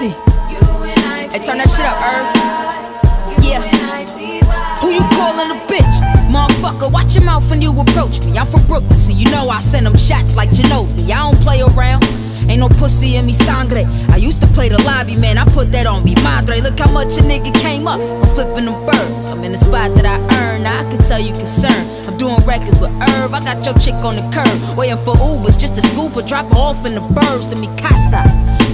see. Hey, turn that shit up, Irv. Yeah. Who you calling a bitch? Motherfucker, watch your mouth when you approach me. I'm from Brooklyn, so you know I send them shots like Ginobili. I don't play around. Ain't no pussy in me sangre. I used to play the lobby, man, I put that on me madre. Look how much a nigga came up from flipping them birds. I'm in the spot that I earned, now I can tell you concerned. I'm doing records with Irv, I got your chick on the curb, waiting for Ubers just to scoop her, drop her off in the birds to mi casa.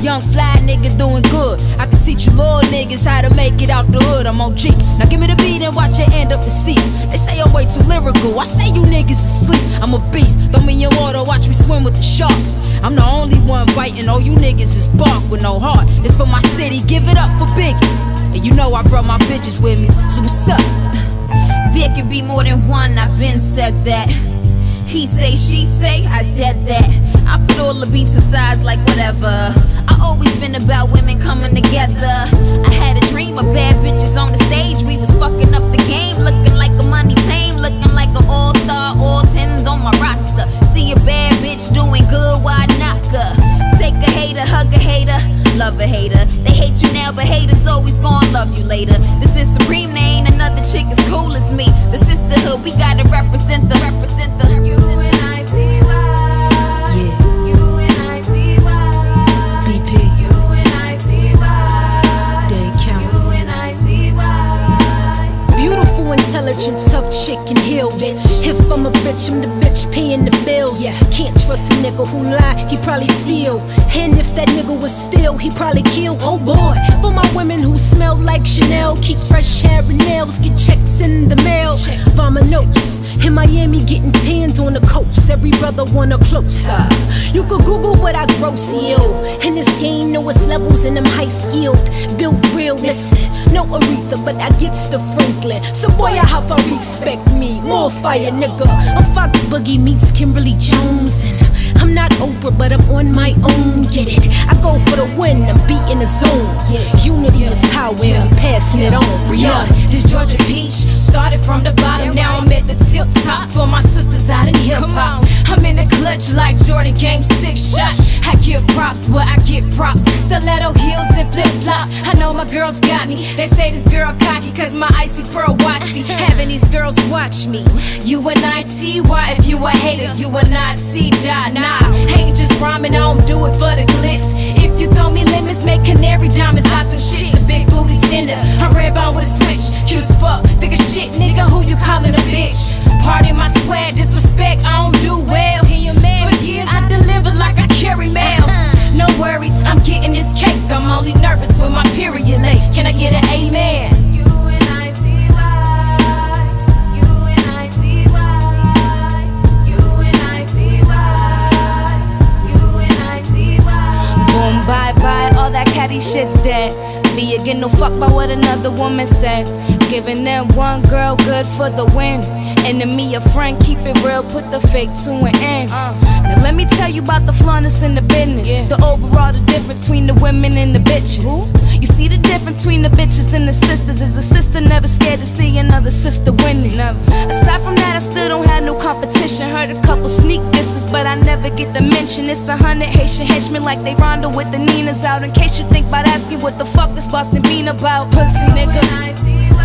Young fly nigga doing good, I can teach you little niggas how to make it out the hood. I'm OG, now give me the beat and watch it end up deceased. They say I'm way too lyrical, I say you niggas asleep. I'm a beast, throw me in water, watch me swim with the sharks. I'm the only one biting, all you niggas is bark with no heart. It's for my city, give it up for Biggie. And you know I brought my bitches with me, so what's up? There could be more than one, I've been said that. He say, she say, I dead that. I put all the beefs aside like whatever. I always been about women coming together. I had a dream of bad bitches on the stage. We was fucking up the game, looking like a money team, looking like an all-star, all tens on my roster. See a bad bitch doing good, why knock her? Take a hater, hug a hater, love a hater. They hate you now, but haters always gonna love you later. This is supreme, there ain't another chick as cool as me. The sisterhood, we gotta represent the you and I. Intelligent, tough chick in heels. If I'm a bitch, I'm the bitch paying the bills. Yeah. Can't trust a nigga who lie, he probably steal. And if that nigga was still, he probably kill. Oh boy, for my women who smell like Chanel, keep fresh hair and nails, get checks in the mail. Vamanos, in Miami getting tanned on the coast. Every brother want her closer. You could Google what I gross, yo. In this game, know it's levels and I'm high skilled. Built real, listen, no Aretha, but I gets the Franklin. So boy, I have to respect me, more fire nigga. I'm Fox Boogie meets Kimberly Jones, and I'm not Oprah, but I'm on my own, get it? I go for the win, I'm beating the zone. Unity is power, I'm passing it on. Beyond this Georgia peach, started from the bottom, now I'm at the tip top for my sisters out in hip hop. I'm in the clutch like Jordan, game 6 shot. I give props where I get props, stiletto heels and flip flops. I know my girls got me, they say this girl cocky, cause my icy pearl watch me. Having these girls watch me, UNITY. If you a hater, you will not see die. Nah, ain't just rhyming, I don't do it for the glitz. If you throw me limits, make canary diamonds, hop and shit. The big booty tender, a red bone with a switch. Cute as fuck, thick as shit, nigga, who you calling a bitch? Pardon my swag, disrespect, I don't do well. For years, I deliver like I carry mail. No worries, I'm getting this cake. I'm only nervous when my period late. Can I get an amen? Shit's dead. Be again, no fuck by what another woman said. Giving them one girl good for the win. Enemy a friend, keep it real, put the fake to an end. Now let me tell you about the flaunters in the business. The overall, the difference between the women and the bitches. You see the difference between the bitches and the sisters is a sister never scared to see another sister winning. Aside from that, I still don't have no competition. Heard a couple sneak disses, but I never get the mention. It's 100 Haitian henchmen like they rondo with the Ninas out. In case you think about asking what the fuck this Boston bean about, pussy nigga.